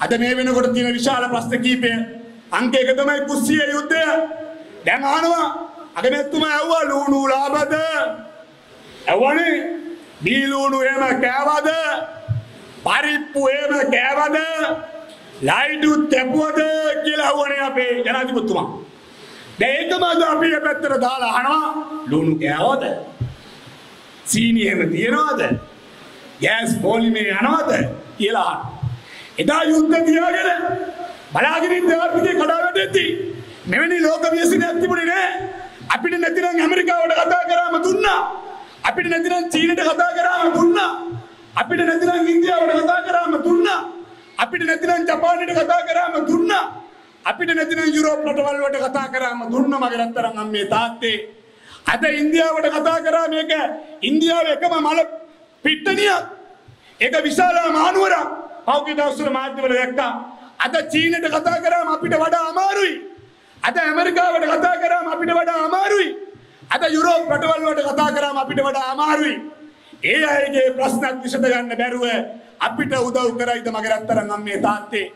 අද මේ වෙනකොට තියෙන විශාල ප්‍රශ්න කීපය අංක 1 තමයි කුස්සියේ යුද්ධය. දැන් අහනවා අගමැතිතුමා ඇහුවා ලුණු ලාබද? ඇහුවනේ බීලුණු එහෙම කෑවද? පරිප්පු එහෙම කෑවද? ලයිඩු තැබුවද කියලා අහුවනේ අපේ ජනාධිපතිතුමා. දැන් ඒකම අපි පැත්තට දාලා අහනවා ලුණු කෑවද? සීනි එහෙම තියනවද? ගෑස් පොලිමේ යනවද කියලා අහනවා. එදා යුද්ධ තියාගෙන බලාගිරින් දෙවර්පිටේ කඩා වැටෙද්දී මෙවැනි ලෝක ව්‍යසනයක් තිබුණේ නැහැ. අපිට නැතිනම් ඇමරිකාවට කතා කරාම දුන්නා. අපිට නැතිනම් චීනට කතා කරාම දුන්නා. අපිට නැතිනම් ඉන්දියාවට කතා කරාම දුන්නා. අපිට නැතිනම් ජපානයට කතා කරාම දුන්නා. අපිට නැතිනම් යුරෝප් රටවල් වලට කතා කරාම දුන්නා. මගේ රත්තරන් අම්මේ තාත්තේ අද ඉන්දියාවට කතා කරා මේක ඉන්දියාවේ එකම මල පිට්ටනියක්. ඒක විශාල මහනුවරක්. පෞද්ගලික දවස්වල මාධ්‍යවල දැක්කා. අද චීනට කතා කරාම අපිට වඩා අමාරුයි. අද ඇමරිකාවට කතා කරාම අපිට වඩා අමාරුයි. අද යුරෝප් රටවල් වලට කතා කරාම අපිට වඩා අමාරුයි. ඒ අයගේ ප්‍රශ්නත් විසඳ ගන්න බැරුව අපිට උදව් කරයිද මගේ රත්තරන් අම්මේ තාත්තේ?